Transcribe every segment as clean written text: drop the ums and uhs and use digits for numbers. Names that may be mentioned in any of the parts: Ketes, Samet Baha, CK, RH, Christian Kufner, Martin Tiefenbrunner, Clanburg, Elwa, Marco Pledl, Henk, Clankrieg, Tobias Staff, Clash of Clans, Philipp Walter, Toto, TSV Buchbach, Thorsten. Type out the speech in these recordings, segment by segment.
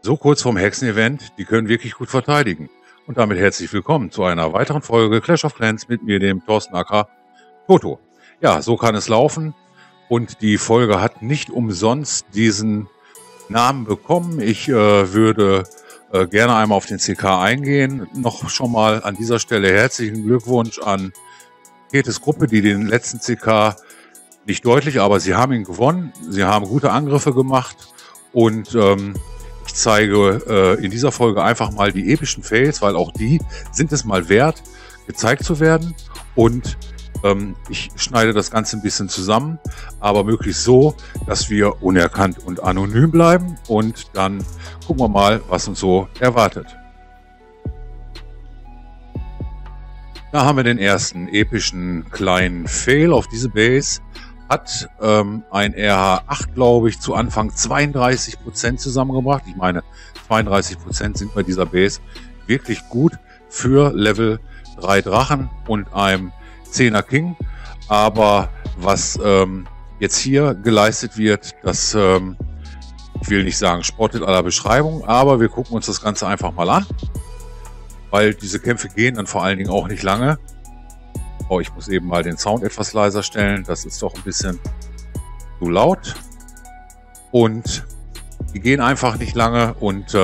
So kurz vorm Hexen-Event, die können wirklich gut verteidigen. Und damit herzlich willkommen zu einer weiteren Folge Clash of Clans mit mir, dem Thorsten aka Toto. Ja, so kann es laufen und die Folge hat nicht umsonst diesen Namen bekommen. Ich würde gerne einmal auf den CK eingehen. Noch schon mal an dieser Stelle herzlichen Glückwunsch an Ketes Gruppe, die den letzten CK nicht deutlich, aber sie haben ihn gewonnen. Sie haben gute Angriffe gemacht und ich zeige in dieser Folge einfach mal die epischen Fails, weil auch die sind es mal wert, gezeigt zu werden. Und ich schneide das Ganze ein bisschen zusammen, aber möglichst so, dass wir unerkannt und anonym bleiben. Und dann gucken wir mal, was uns so erwartet. Da haben wir den ersten epischen kleinen Fail auf diese Base. Hat ein RH8, glaube ich, zu Anfang 32% zusammengebracht. Ich meine, 32% sind bei dieser Base wirklich gut für Level 3 Drachen und einem 10er King. Aber was jetzt hier geleistet wird, das, ich will nicht sagen, spottet aller Beschreibung, aber wir gucken uns das Ganze einfach mal an, weil diese Kämpfe gehen dann vor allen Dingen auch nicht lange. Oh, ich muss eben mal den Sound etwas leiser stellen. Das ist doch ein bisschen zu laut. Und die gehen einfach nicht lange. Und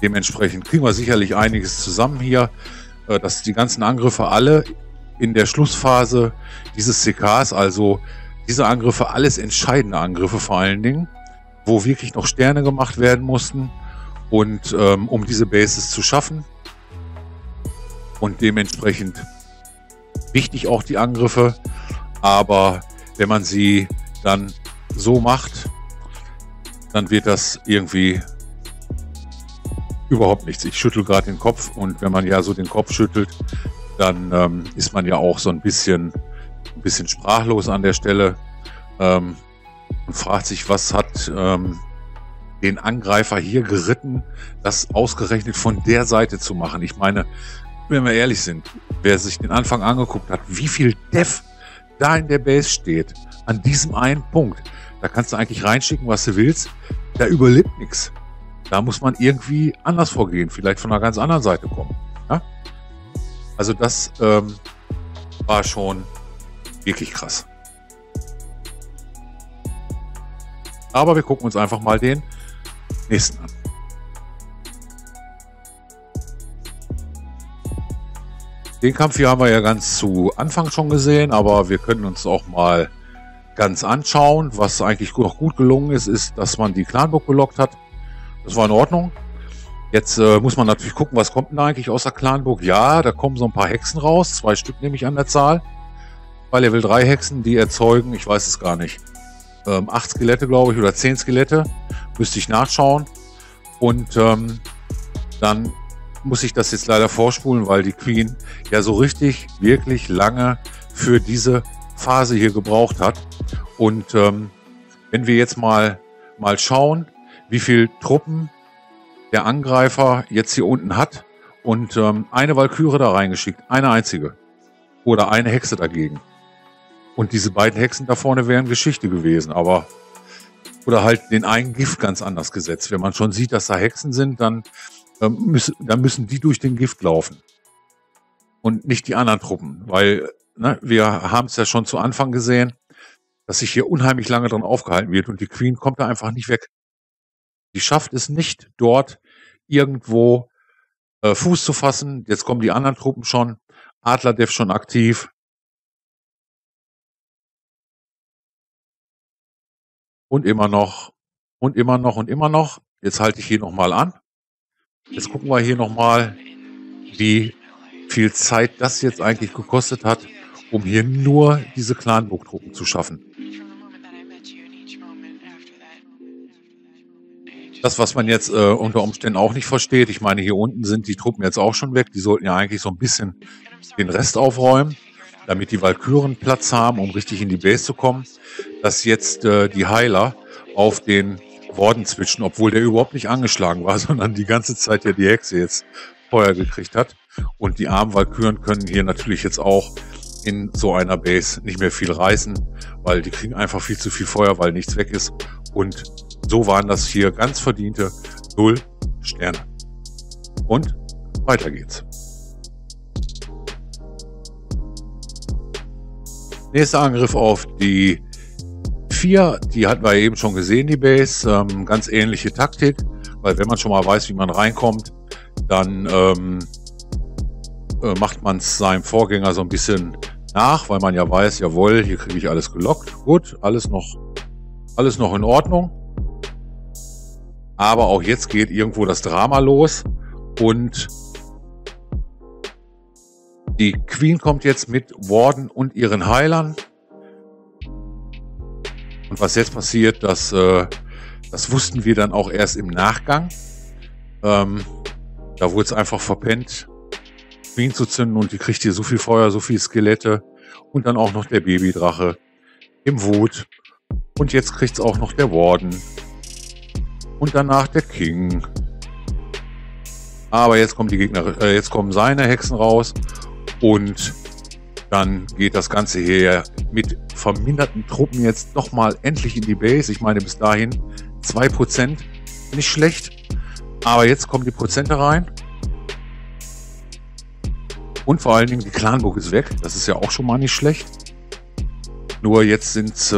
dementsprechend kriegen wir sicherlich einiges zusammen hier, dass die ganzen Angriffe alle in der Schlussphase dieses CKs, also diese Angriffe, alles entscheidende Angriffe vor allen Dingen, wo wirklich noch Sterne gemacht werden mussten, und um diese Bases zu schaffen. Und dementsprechend wichtig auch die Angriffe, aber wenn man sie dann so macht, dann wird das irgendwie überhaupt nichts. Ich schüttel gerade den Kopf, und wenn man ja so den Kopf schüttelt, dann ist man ja auch so ein bisschen sprachlos an der Stelle und fragt sich, was hat den Angreifer hier geritten, das ausgerechnet von der Seite zu machen. Ich meine, wenn wir ehrlich sind, wer sich den Anfang angeguckt hat, wie viel Def da in der Base steht, an diesem einen Punkt, da kannst du eigentlich reinschicken, was du willst, da überlebt nichts. Da muss man irgendwie anders vorgehen, vielleicht von einer ganz anderen Seite kommen. Ja? Also das war schon wirklich krass. Aber wir gucken uns einfach mal den nächsten an. Den Kampf hier haben wir ja ganz zu Anfang schon gesehen, aber wir können uns auch mal ganz anschauen. Was eigentlich noch gut gelungen ist, ist, dass man die Clanburg gelockt hat. Das war in Ordnung. Jetzt muss man natürlich gucken, was kommt denn eigentlich aus der Clanburg? Ja, da kommen so ein paar Hexen raus. 2 Stück nehme ich an der Zahl. Bei Level 3 Hexen, die erzeugen, ich weiß es gar nicht, 8 Skelette, glaube ich, oder 10 Skelette. Müsste ich nachschauen. Und dann muss ich das jetzt leider vorspulen, weil die Queen ja so richtig, wirklich lange für diese Phase hier gebraucht hat. Und wenn wir jetzt mal schauen, wie viel Truppen der Angreifer jetzt hier unten hat, und eine Walküre da reingeschickt, eine einzige, oder eine Hexe dagegen. Und diese beiden Hexen da vorne wären Geschichte gewesen, aber oder halt den einen Gift ganz anders gesetzt. Wenn man schon sieht, dass da Hexen sind, dann müssen die durch den Gift laufen und nicht die anderen Truppen, weil ne, wir haben es ja schon zu Anfang gesehen, dass sich hier unheimlich lange dran aufgehalten wird, und die Queen kommt da einfach nicht weg. Die schafft es nicht, dort irgendwo Fuß zu fassen. Jetzt kommen die anderen Truppen schon, Adler-Dev schon aktiv. Und immer noch, und immer noch, und immer noch. Jetzt halte ich hier nochmal an. Jetzt gucken wir hier nochmal, wie viel Zeit das jetzt eigentlich gekostet hat, um hier nur diese Clanburg-Truppen zu schaffen. Das, was man jetzt unter Umständen auch nicht versteht, ich meine, hier unten sind die Truppen jetzt auch schon weg, die sollten ja eigentlich so ein bisschen den Rest aufräumen, damit die Walküren Platz haben, um richtig in die Base zu kommen, dass jetzt die Heiler auf den Warden switchen, obwohl der überhaupt nicht angeschlagen war, sondern die ganze Zeit ja die Hexe jetzt Feuer gekriegt hat. Und die armen Walküren können hier natürlich jetzt auch in so einer Base nicht mehr viel reißen, weil die kriegen einfach viel zu viel Feuer, weil nichts weg ist. Und so waren das hier ganz verdiente 0 Sterne. Und weiter geht's. Nächster Angriff auf die 4. Die hatten wir eben schon gesehen, die Base. Ganz ähnliche Taktik, weil wenn man schon mal weiß, wie man reinkommt, dann macht man es seinem Vorgänger so ein bisschen nach, weil man ja weiß, jawohl, hier kriege ich alles gelockt. Gut, alles noch in Ordnung. Aber auch jetzt geht irgendwo das Drama los. Und die Queen kommt jetzt mit Warden und ihren Heilern. Und was jetzt passiert, das wussten wir dann auch erst im Nachgang. Da wurde es einfach verpennt, Queen zu zünden, und die kriegt hier so viel Feuer, so viel Skelette und dann auch noch der Babydrache im Wut. Und jetzt kriegt es auch noch der Warden und danach der King. Aber jetzt kommen die Gegner, jetzt kommen seine Hexen raus und dann geht das Ganze hier mit verminderten Truppen jetzt doch mal endlich in die Base. Ich meine, bis dahin 2%, nicht schlecht, aber jetzt kommen die Prozente rein und vor allen Dingen die Clanburg ist weg, das ist ja auch schon mal nicht schlecht. Nur jetzt sind es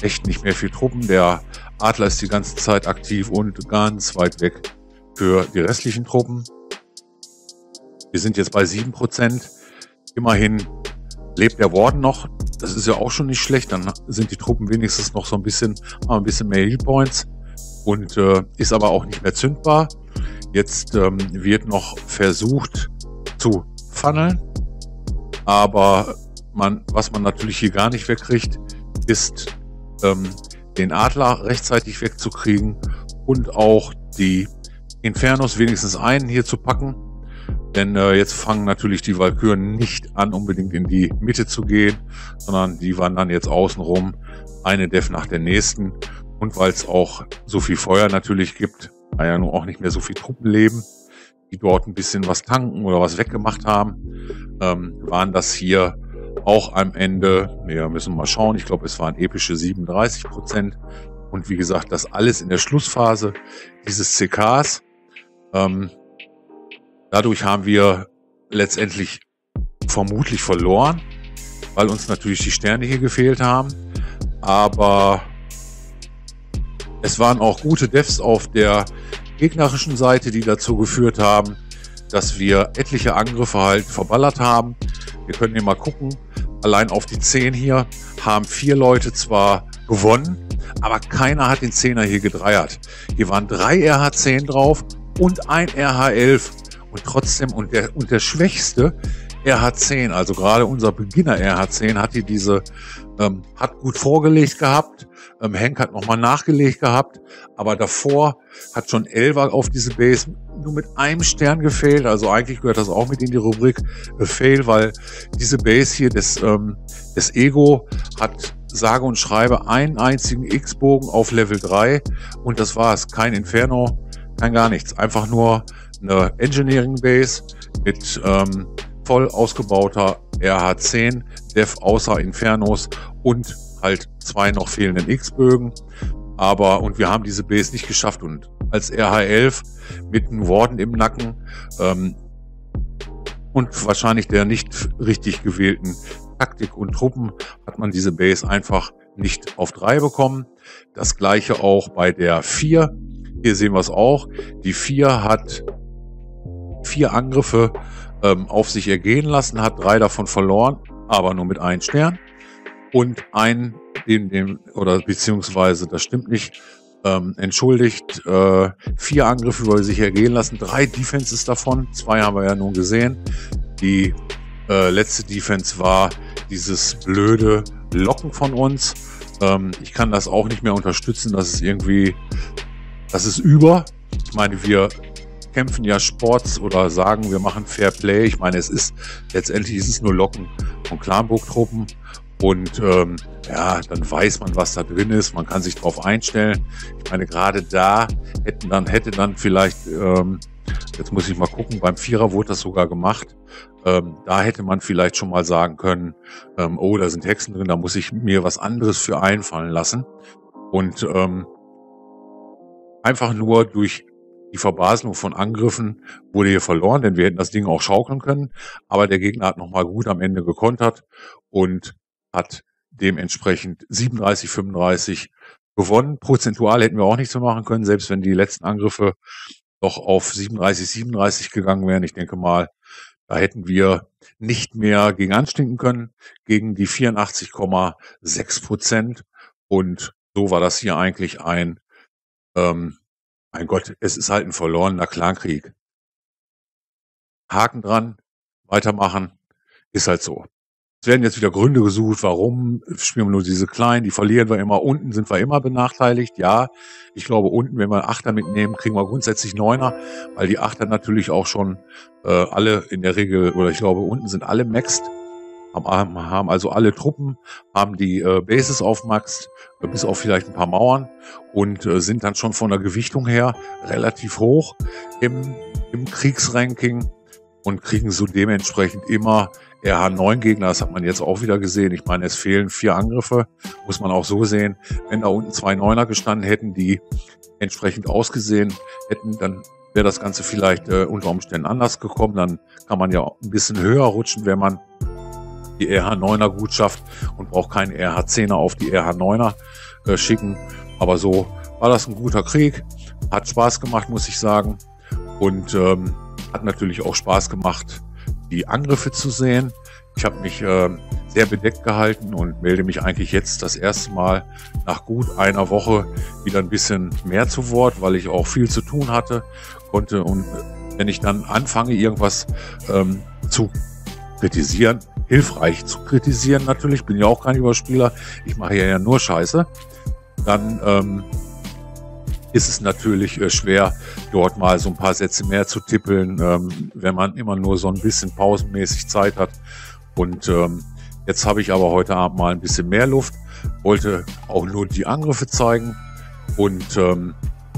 echt nicht mehr viel Truppen, der Adler ist die ganze Zeit aktiv und ganz weit weg für die restlichen Truppen. Wir sind jetzt bei 7%. Immerhin lebt der Warden noch. Das ist ja auch schon nicht schlecht. Dann sind die Truppen wenigstens noch so ein bisschen mehr Heal Points und ist aber auch nicht mehr zündbar. Jetzt wird noch versucht zu funneln. Aber was man natürlich hier gar nicht wegkriegt, ist den Adler rechtzeitig wegzukriegen und auch die Infernos wenigstens einen hier zu packen, denn jetzt fangen natürlich die Walküren nicht an, unbedingt in die Mitte zu gehen, sondern die wandern jetzt außenrum, eine Def nach der nächsten. Und weil es auch so viel Feuer natürlich gibt, da ja nun auch nicht mehr so viel Truppen leben, die dort ein bisschen was tanken oder was weggemacht haben, waren das hier auch am Ende, wir müssen mal schauen, ich glaube es waren epische 37%. Und wie gesagt, das alles in der Schlussphase dieses CKs. Dadurch haben wir letztendlich vermutlich verloren, weil uns natürlich die Sterne hier gefehlt haben. Aber es waren auch gute Devs auf der gegnerischen Seite, die dazu geführt haben, dass wir etliche Angriffe halt verballert haben. Wir können hier mal gucken, allein auf die 10 hier haben 4 Leute zwar gewonnen, aber keiner hat den 10er hier gedreiert. Hier waren 3 RH10 drauf und ein RH11. Und trotzdem, und der schwächste RH10, also gerade unser Beginner RH10, hat hier hat gut vorgelegt gehabt. Henk hat nochmal nachgelegt gehabt. Aber davor hat schon Elwa auf diese Base nur mit einem Stern gefehlt. Also eigentlich gehört das auch mit in die Rubrik Fail, weil diese Base hier des Ego hat sage und schreibe einen einzigen X-Bogen auf Level 3 und das war es. Kein Inferno, kein gar nichts. Einfach nur eine Engineering Base mit voll ausgebauter RH10, Dev außer Infernos und halt 2 noch fehlenden X-Bögen. Und wir haben diese Base nicht geschafft und als RH11 mit einem Warden im Nacken und wahrscheinlich der nicht richtig gewählten Taktik und Truppen hat man diese Base einfach nicht auf 3 bekommen. Das gleiche auch bei der 4. Hier sehen wir es auch. Die 4 hat 4 Angriffe auf sich ergehen lassen, hat 3 davon verloren, aber nur mit einem Stern. Und beziehungsweise, das stimmt nicht, entschuldigt, 4 Angriffe über sich ergehen lassen, 3 Defenses davon, 2 haben wir ja nun gesehen. Die letzte Defense war dieses blöde Locken von uns. Ich kann das auch nicht mehr unterstützen, das ist über. Ich meine, wir kämpfen ja Sports oder sagen, wir machen Fair Play. Ich meine, letztendlich ist es nur Locken von Clanburg-Truppen und ja, dann weiß man, was da drin ist, man kann sich drauf einstellen. Ich meine, gerade da hätte dann vielleicht, jetzt muss ich mal gucken, beim Vierer wurde das sogar gemacht, da hätte man vielleicht schon mal sagen können, oh, da sind Hexen drin, da muss ich mir was anderes für einfallen lassen. Und einfach nur durch die Verbaselung von Angriffen wurde hier verloren, denn wir hätten das Ding auch schaukeln können, aber der Gegner hat nochmal gut am Ende gekontert und hat dementsprechend 37, 35 gewonnen. Prozentual hätten wir auch nichts mehr machen können, selbst wenn die letzten Angriffe noch auf 37, 37 gegangen wären. Ich denke mal, da hätten wir nicht mehr gegen anstinken können, gegen die 84,6%. Und so war das hier eigentlich ein, mein Gott, es ist halt ein verlorener Clankrieg. Haken dran, weitermachen, ist halt so. Es werden jetzt wieder Gründe gesucht, warum spielen wir nur diese Kleinen, die verlieren wir immer, unten sind wir immer benachteiligt. Ja, ich glaube unten, wenn wir Achter mitnehmen, kriegen wir grundsätzlich Neuner, weil die Achter natürlich auch schon alle in der Regel, oder ich glaube unten sind alle maxed, haben also alle Truppen, haben die Bases auf Max, bis auf vielleicht ein paar Mauern und sind dann schon von der Gewichtung her relativ hoch im Kriegsranking und kriegen so dementsprechend immer RH9-Gegner. Das hat man jetzt auch wieder gesehen. Ich meine, es fehlen 4 Angriffe, muss man auch so sehen. Wenn da unten 2 Neuner gestanden hätten, die entsprechend ausgesehen hätten, dann wäre das Ganze vielleicht unter Umständen anders gekommen. Dann kann man ja ein bisschen höher rutschen, wenn man die RH9er gut schafft und braucht keinen RH10er auf die RH9er schicken. Aber so war das ein guter Krieg. Hat Spaß gemacht, muss ich sagen. Und hat natürlich auch Spaß gemacht, die Angriffe zu sehen. Ich habe mich sehr bedeckt gehalten und melde mich eigentlich jetzt das erste Mal nach gut einer Woche wieder ein bisschen mehr zu Wort, weil ich auch viel zu tun hatte, konnte. Und wenn ich dann anfange, irgendwas zu kritisieren, hilfreich zu kritisieren natürlich, bin ja auch kein Überspieler, ich mache ja nur Scheiße, dann ist es natürlich schwer, dort mal so ein paar Sätze mehr zu tippeln, wenn man immer nur so ein bisschen pausenmäßig Zeit hat. Und jetzt habe ich aber heute Abend mal ein bisschen mehr Luft, wollte auch nur die Angriffe zeigen und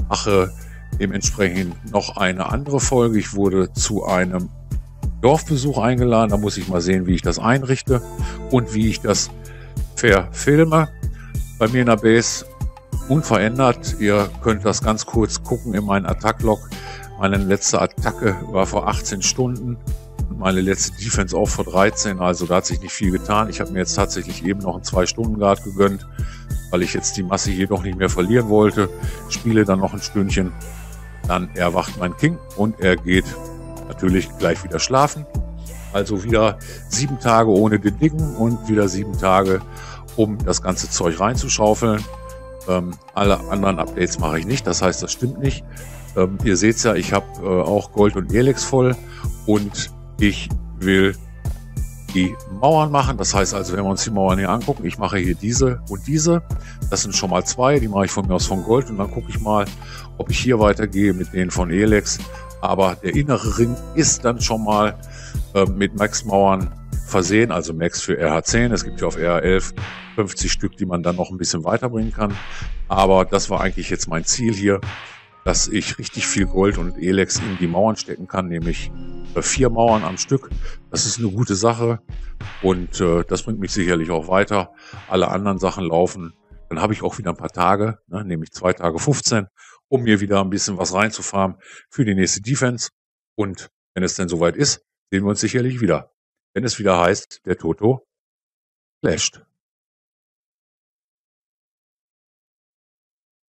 mache dementsprechend noch eine andere Folge. Ich wurde zu einem Dorfbesuch eingeladen, da muss ich mal sehen, wie ich das einrichte und wie ich das verfilme. Bei mir in der Base unverändert. Ihr könnt das ganz kurz gucken in meinen Attack-Log. Meine letzte Attacke war vor 18 Stunden und meine letzte Defense auch vor 13, also da hat sich nicht viel getan. Ich habe mir jetzt tatsächlich eben noch einen 2-Stunden-Guard gegönnt, weil ich jetzt die Masse jedoch nicht mehr verlieren wollte. Spiele dann noch ein Stündchen, dann erwacht mein King und er geht natürlich gleich wieder schlafen. Also wieder 7 Tage ohne den Dicken und wieder 7 Tage, um das ganze Zeug reinzuschaufeln. Alle anderen Updates mache ich nicht, das heißt, das stimmt nicht. Ihr seht es ja, ich habe auch Gold und Elex voll und ich will die Mauern machen. Das heißt also, wenn wir uns die Mauern hier angucken, ich mache hier diese und diese. Das sind schon mal 2, die mache ich von mir aus von Gold und dann gucke ich mal, ob ich hier weitergehe mit denen von Elex. Aber der innere Ring ist dann schon mal mit Max-Mauern versehen, also Max für RH10. Es gibt ja auf RH11 50 Stück, die man dann noch ein bisschen weiterbringen kann. Aber das war eigentlich jetzt mein Ziel hier, dass ich richtig viel Gold und Elex in die Mauern stecken kann, nämlich 4 Mauern am Stück. Das ist eine gute Sache und das bringt mich sicherlich auch weiter. Alle anderen Sachen laufen. Dann habe ich auch wieder ein paar Tage, ne, nämlich 2 Tage 15, um mir wieder ein bisschen was reinzufahren für die nächste Defense. Und wenn es denn soweit ist, sehen wir uns sicherlich wieder. Wenn es wieder heißt, der Toto clasht.